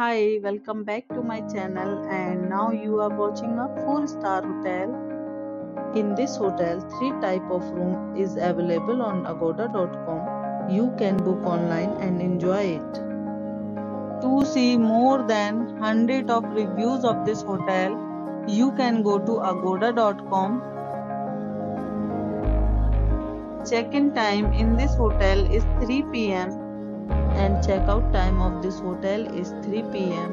Hi, welcome back to my channel, and now you are watching a 4-star hotel. In this hotel, 3 type of room is available on Agoda.com. You can book online and enjoy it. To see more than 100 of reviews of this hotel, you can go to Agoda.com. Check-in time in this hotel is 3 p.m. and check-out time of this hotel is 3 p.m.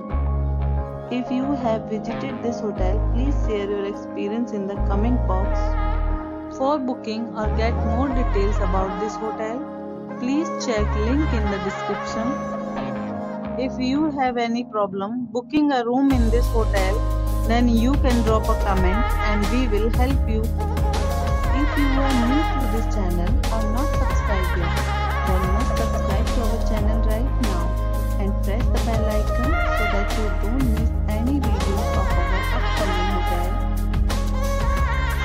If you have visited this hotel, please share your experience in the comment box. For booking or get more details about this hotel, please check link in the description. If you have any problem booking a room in this hotel, then you can drop a comment and we will help you. If you are new to this channel or not subscribed yet, then must subscribe to our channel right now and press the bell icon so that you don't miss any videos of our upcoming hotel.